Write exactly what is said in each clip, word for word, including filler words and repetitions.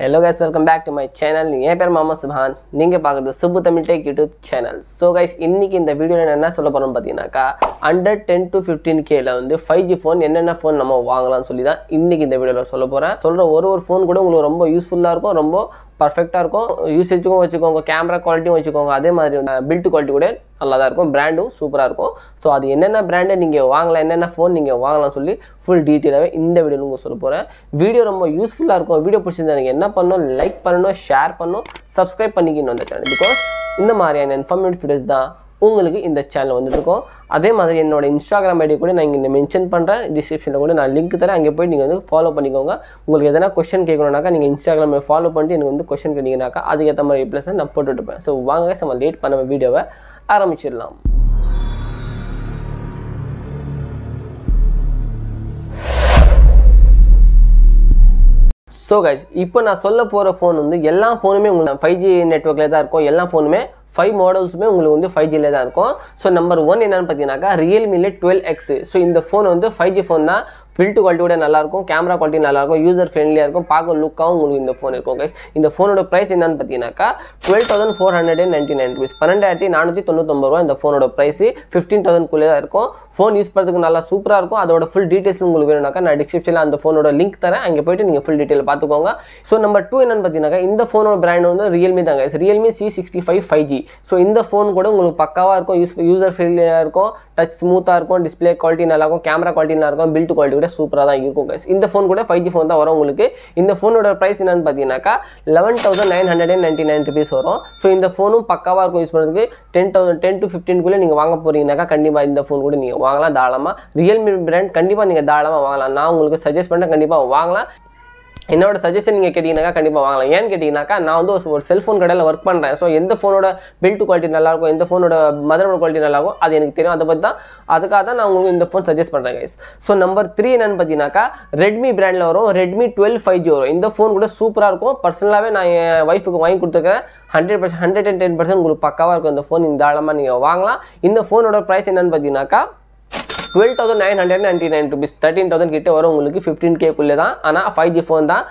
Hello guys, welcome back to my channel. ये பேர் மாமா சுபான். நீங்கள் பார்க்குறது Subu Tamil tech YouTube channel. So guys, இன்றைக்கி இந்த வீடியோவில் என்ன சொல்ல போகிறோம்னு பார்த்தீங்கன்னாக்கா, அண்டர் டென் டு ஃபிஃப்டீன் கேல வந்து ஃபைவ் ஜி ஃபோன் என்னென்ன ஃபோன் நம்ம வாங்கலாம்னு சொல்லி தான் இன்றைக்கி இந்த வீடியோவில் சொல்ல போகிறேன். சொல்கிற ஒரு ஒரு ஃபோன் கூட உங்களுக்கு ரொம்ப யூஸ்ஃபுல்லாக இருக்கும், ரொம்ப பர்ஃபெக்டாக இருக்கும். யூசேஜுக்கும் வச்சுக்கோங்க, கேமரா குவாலிட்டியும் வச்சுக்கோங்க, அதே மாதிரி பில்ட் குவாலிட்டி கூட நல்லா தான் இருக்கும், பிராண்டும் சூப்பராக இருக்கும். ஸோ அது என்னென்ன பிராண்டை நீங்கள் வாங்கலாம், என்னென்ன ஃபோன் நீங்கள் வாங்கலாம்னு சொல்லி ஃபுல் டீட்டெயிலாகவே இந்த வீடியோவில் உங்களுக்கு சொல்ல போகிறேன். வீடியோ ரொம்ப யூஸ்ஃபுல்லாக இருக்கும். வீடியோ பிடிச்சிருந்தா நீங்கள் என்ன பண்ணணும், லைக் பண்ணணும், ஷேர் பண்ணணும், சப்ஸ்கிரைப் பண்ணிக்கணும் இந்த சேனல். பிகாஸ் இந்த மாதிரியான இன்ஃபர்மேட்டிவ் வீடியோஸ் தான் உங்களுக்கு இந்த சேனல் வந்துட்டு இருக்கும். அதே மாதிரி என்னோட இன்ஸ்டாகிராம் ஐடி கூட நான் இங்கே மென்ஷன் பண்ணுறேன், டிஸ்கிரிப்ஷனில் கூட நான் லிங்க் தரேன். அங்கே போய் நீங்கள் வந்து ஃபாலோ பண்ணிக்கோங்க. உங்களுக்கு எதனா கொஸ்டின் கேட்கணுன்னாக்கா நீங்கள் இன்ஸ்டாகிராமில் ஃபாலோ பண்ணிட்டு எனக்கு வந்து கொஸ்டின் கேட்டிங்கனாக்கா அதுக்கேற்ற மாதிரி ரிப்ளைஸ் நான் போட்டுட்டுப்பேன். ஸோ வாங்க, நம்ம லேட் பண்ண வீடியோவை ஆரம்பிச்சிடலாம். ஸோ கைஸ், இப்போ நான் சொல்ல போகிற ஃபோன் வந்து எல்லா ஃபோனுமே உங்களுக்கு ஃபைவ் ஜி நெட்ஒர்க்கில் தான் இருக்கும். எல்லா ஃபோனுமே ஃபைவ் மாடல்ஸுமே உங்களுக்கு வந்து ஃபைவ் ஜியில் தான் இருக்கும். ஸோ நம்பர் ஒன் என்னென்னு பார்த்தீங்கன்னாக்கா ரியல்மில டுவெல் எக்ஸு. ஸோ இந்த ஃபோன் வந்து ஃபைவ் ஜி ஃபோன் தான். பில்ட் குவாலிட்டி கூட நல்லாயிருக்கும், கேமரா குவாலிட்டி நல்லாயிருக்கும், யூசர் ஃப்ரெண்ட்லியாக இருக்கும், பார்க்க லுக்காகவும் உங்களுக்கு இந்த ஃபோன் இருக்கும். கைஸ், இந்த ஃபோனோட ப்ரைஸ் என்னென்னு பார்த்தீங்கன்னாக்கா twelve thousand four hundred and ninety nine rupees பன்னெண்டாயிரத்தி நானூற்றி தொண்ணூத்தொம்பது ரூபா இந்த ஃபோனோட ப்ரைஸு. ஃபிஃப்டீன் தௌசண்ட் குள்ளே தான் இருக்கும். ஃபோன் யூஸ் பண்ணுறதுக்கு நல்லா சூப்பராக இருக்கும். அதோட ஃபுல் டீட்டெயில்ஸ் உங்களுக்கு வேணும்னாக்கா நான் டிஸ்கிரிப்ஷனில் அந்த ஃபோனோட லிங்க் தரேன், அங்கே போய்ட்டு நீங்கள் ஃபுல் டீட்டெயில் பார்த்துக்கோங்க. ஸோ நம்பர் டூ என்னென்னு பார்த்தீங்கன்னாக்கா இந்த ஃபோனோட பிராண்ட் வந்து ரியல்மி தான். Guys, Realme C sixty five five G. So இந்த ஃபோன் கூட உங்களுக்கு பக்காவாக இருக்கும், யூஸ் யூசர் ஃப்ரெண்ட்லியாக இருக்கும், டச் ஸ்மூத்தாக இருக்கும், டிஸ்பிளே குவாலிட்டி நல்லாயிருக்கும், கேமரா குவாலிட்டி நல்லாயிருக்கும், பில்ட் குவாலிட்டி கூட சூப்பராக தான் இருக்கும். கைஸ், இந்த ஃபோன் கூட ஃபைவ் ஜி ஃபோன் தான் வரும் உங்களுக்கு. இந்த ஃபோனோட ப்ரைஸ் என்னென்னு பார்த்தீங்கன்னாக்கா eleven thousand nine hundred and ninety nine rupees வரும். ஸோ இந்த ஃபோனும் பக்காவாக இருக்கும் யூஸ் பண்ணுறதுக்கு. டென் தௌசண்ட் டென் டு ஃபிஃப்டின்குள்ளே நீங்கள் வாங்க போகிறீங்கனாக்கா கண்டிப்பாக இந்த ஃபோன் கூட நீங்கள் வாங்கலாம் தாராளமாக. ரியல்மி பிராண்ட் கண்டிப்பாக நீங்கள் தாராளமாக வாங்கலாம். நான் உங்களுக்கு சஜஸ்ட் பண்ண கண்டிப்பாக வாங்கலாம். என்னோட சஜஷன் நீங்கள் கேட்டிங்கனாக்கா கண்டிப்பாக வாங்கலாம். ஏன்னு கேட்டிங்கனாக்கா நான் வந்து ஒரு செல்ஃபோன் கடையில் ஒர்க் பண்ணுறேன். ஸோ எந்த ஃபோனோட பில்ட் குவாலிட்டி நல்லாயிருக்கும், எந்த ஃபோனோட மதர்போர்ட் குவாலிட்டி நல்லாயிருக்கும் அது எனக்கு தெரியும். அதை பற்றி தான், அதுக்காக தான் நான் உங்களுக்கு இந்த ஃபோன் சஜஸ்ட் பண்ணுறேன் கைஸ். ஸோ நம்பர் த்ரீ என்னென்னு பார்த்தீங்கன்னாக்கா ரெட்மி பிராண்டில் வரும் ரெட்மி டுவெல் ஃபைவ் ஜி வரும். இந்த ஃபோன் கூட சூப்பராக இருக்கும். பர்சனலாகவே நான் என் ஒய்ஃபுக்கு வாங்கி கொடுத்துருக்கேன். Hundred percent hundred and ten percent உங்களுக்கு பக்காவாக இருக்கும் இந்த ஃபோன். இந்த ஆழமாக நீங்கள் வாங்கலாம். இந்த ஃபோனோட ப்ரைஸ் என்னென்னு பார்த்தீங்கன்னாக்கா twelve thousand nine hundred ninety nine rupees thirteen thousand கிட்டே வரும் உங்களுக்கு. ஃபிஃப்டீன் கேக்குள்ளே தான், ஆனால் ஃபைவ் ஜி ஃபோன் தான்.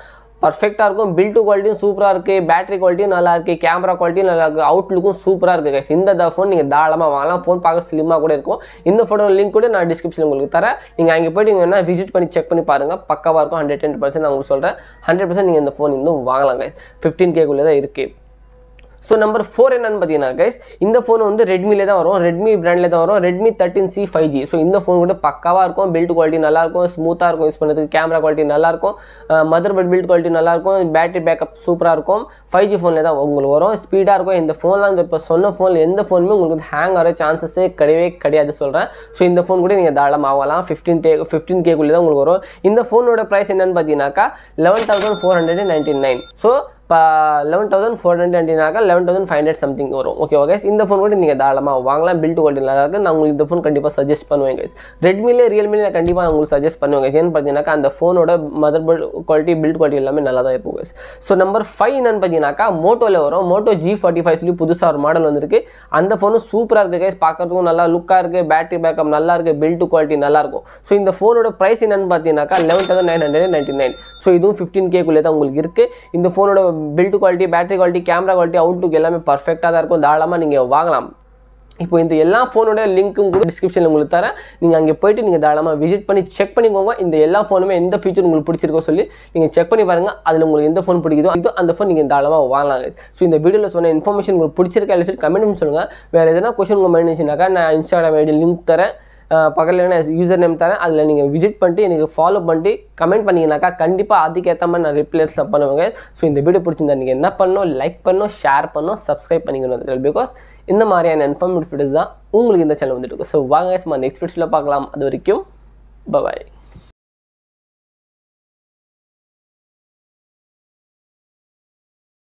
பர்ஃபெக்டாக இருக்கும், பில்ட்டு குவாலிட்டியும் சூப்பராக இருக்குது, பேட்டரி குவாலிட்டியும் நல்லா இருக்குது, கேமரா குவாலிட்டியும் நல்லா இருக்குது, அவுட்லுக்கும் சூப்பராக இருக்குது கைஸ். இந்த ஃபோன் நீங்கள் தாராளமாக வாங்கலாம். ஃபோன் பார்க்க ஸ்லிம்மாக கூட இருக்கும். இந்த ஃபோனோட லிங்க் கூட நான் டிஸ்கிரிப்ஷன் உங்களுக்கு தரேன். நீங்கள் அங்கே போய்ட்டு நீங்கள் என்ன விசிட் பண்ணி செக் பண்ணி பாருங்கள், பக்காவாக இருக்கும். ஹண்ட்ரட் டென் பர்சன்ட் நான் உங்களுக்கு சொல்கிறேன், ஹண்ட்ரட் பர்சன்ட் நீங்கள் இந்த ஃபோன் இன்னும் வாங்கலாம் கைஸ். ஃபிஃப்டீன் கேக்குள்ளே தான் இருக்குது. ஸோ நம்பர் ஃபோர் என்னென்னு பார்த்தீங்கன்னா கைஸ், இந்த ஃபோன் வந்து ரெட்மிலே தான் வரும், ரெட்மி பிராண்டில் தான் வரும், Redmi thirteen C five G. So இந்த ஃபோன் கூட பக்காவாக இருக்கும், பில்ட் குவாலிட்டி நல்லாயிருக்கும், ஸ்மூத்தாக இருக்கும் யூஸ் பண்ணுறதுக்கு, கேமரா குவாலிட்டி நல்லாயிருக்கும், மதர் போர்ட் பில்ட் குவாலிட்டி நல்லாயிருக்கும், பேட்டரி பேக்கப் சூப்பராக இருக்கும். ஃபைவ் ஜி ஃபோனில் தான் உங்களுக்கு வரும், ஸ்பீடாக இருக்கும். இந்த ஃபோன்லாம் இந்த இப்போ சொன்ன ஃபோனில் எந்த ஃபோனுமே உங்களுக்கு ஹேங் ஆகிற சான்சஸே கிடையவே கிடையாது சொல்கிறேன். ஸோ இந்த ஃபோன் கூட நீங்கள் தாராளமாக ஆகலாம். ஃபிஃப்டீன் டே ஃபிஃப்டீன் கேக்குள்ளே தான் உங்களுக்கு வரும். இந்த ஃபோனோட ப்ரைஸ் என்னென்னு பார்த்தீங்கன்னாக்கா eleven thousand four hundred and ninety nine so இப்போ லெவன் தௌசண்ட் ஃபோர் ஹண்ட்ரட் நைன்டினாக்கா eleven thousand five hundred something வரும். ஓகே ஓகே, இந்த ஃபோன் கூட நீங்கள் தாராளமாக வாங்கலாம். பில்ட் குவாலிட்டி நல்லா இருக்குது. நான் உங்களுக்கு இந்த ஃபோன் கண்டிப்பாக சஜஸ்ட் பண்ணுவேன் கைஸ். ரெட்மிலே ரியல்மிலே நான் கண்டிப்பாக நான் உங்களுக்கு சஜஸ்ட் பண்ணுவேன். ஏன்னு பார்த்தீங்கன்னாக்கா அந்த ஃபோனோட mother board quality build quality எல்லாமே நல்லா தான் இருக்கும் கைஸ். ஸோ நம்பர் ஃபைவ் என்னென்னு பார்த்தீங்கன்னாக்கா மோட்டோவில் வரும் மோட்டோ ஜி ஃபார்ட்டி ஃபைவ் சொல்லி புதுசாக ஒரு மாடல் வந்துருக்கு. அந்த ஃபோனும் சூப்பராக இருக்குது கைஸ். பார்க்குறதுக்கும் நல்லா லுக்காக இருக்குது, பேட்டரி பேக்கப் நல்லா இருக்குது, பில்ட் குவாலிட்டி நல்லாயிருக்கும். ஸோ இந்த ஃபோனோட ப்ரைஸ் என்னென்னு பார்த்தீங்கன்னாக்கா eleven thousand nine hundred ninety nine so இதுவும் ஃபிஃப்டீன் கேக்குள்ளே தான் உங்களுக்கு இருக்குது. இந்த ஃபோனோட build quality, battery quality, camera quality, outlook எல்லாமே பர்ஃபெக்டாக தான் இருக்கும். தாராளமாக நீங்கள் வாங்கலாம். இப்போ இந்த எல்லா ஃபோனோட லிங்க்கும் கூட டிஸ்கிரிப்ஷனில் உங்களுக்கு தரேன். நீங்கள் அங்கே போய்ட்டு நீங்கள் தாராளமாக விசிட் பண்ணி செக் பண்ணிக்கோங்க. இந்த எல்லா ஃபோனுமே எந்த ஃபீச்சர் உங்களுக்கு பிடிச்சிருக்கோ சொல்லி நீங்கள் செக் பண்ணி பாருங்கள். அதில் உங்களுக்கு எந்த ஃபோன் பிடிக்குதோ இதோ அந்த ஃபோன் நீங்கள் தாராளமாக வாங்கலாம். ஸோ இந்த வீடியோவில் சொன்ன இன்ஃபர்மேஷன் உங்களுக்கு பிடிச்சிருக்கா இல்லை சொல்லி கமெண்ட் சொல்லுங்கள். வேறு எதனா கொஸ்டின் உங்கள் மைண்ட் இருந்துச்சுனாக்கா நான் இன்ஸ்டாகிராம் ஐடி லிங்க் தரேன், பக்கத்தில் நான் யூசர் நேம் தரேன். அதில் நீங்கள் விசிட் பண்ணிட்டு எனக்கு ஃபாலோ பண்ணிட்டு கமெண்ட் பண்ணிங்கனாக்கா கண்டிப்பாக அதுக்கேற்ற மாதிரி நான் ரிப்ளைஸ் பண்ணுவேங்க. ஸோ இந்த வீடியோ பிடிச்சிருந்தா நீங்கள் என்ன பண்ணணும், லைக் பண்ணணும், ஷேர் பண்ணணும், சப்ஸ்கிரைப் பண்ணிக்கணும். பிகாஸ் இந்த மாதிரியான இன்ஃபர்மேட்டிவ் வீடியோஸ் தான் உங்களுக்கு இந்த சேனல் வந்துட்டு இருக்கும். ஸோ வாங்க நம்ம நெக்ஸ்ட் வீடியோவில் பார்க்கலாம். அது வரைக்கும் பாய்.